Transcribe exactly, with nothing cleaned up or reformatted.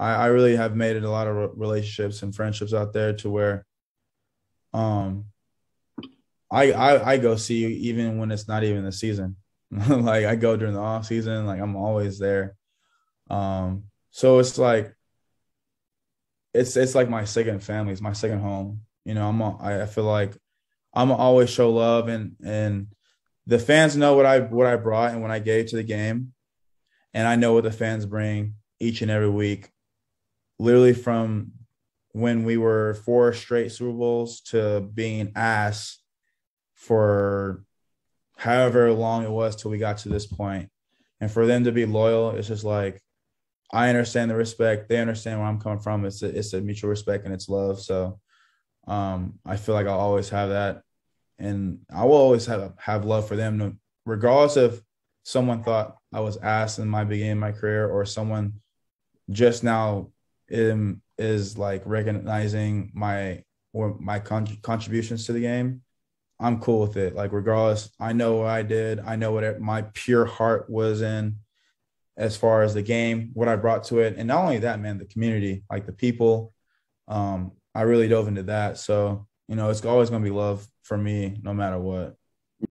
I, I really have made it a lot of re- relationships and friendships out there to where um, I, I I go see you even when it's not even the season. Like, I go during the off season. Like, I'm always there. Um, so it's like it's it's like my second family. It's my second home. You know, I'm a, I feel like I'm always show love, and and the fans know what I what I brought and what I gave to the game, and I know what the fans bring each and every week. Literally from when we were four straight Super Bowls to being ass for however long it was till we got to this point. And for them to be loyal, it's just like, I understand the respect. They understand where I'm coming from. It's a, it's a mutual respect and it's love. So um, I feel like I'll always have that. And I will always have have love for them, to, regardless if someone thought I was ass in my beginning of my career, or someone just now in, is like recognizing my or my con- contributions to the game. I'm cool with it. Like, regardless, I know what I did. I know what it, my pure heart was in as far as the game, what I brought to it. And not only that, man, the community, like the people, um, I really dove into that. So, you know, it's always going to be love for me, no matter what.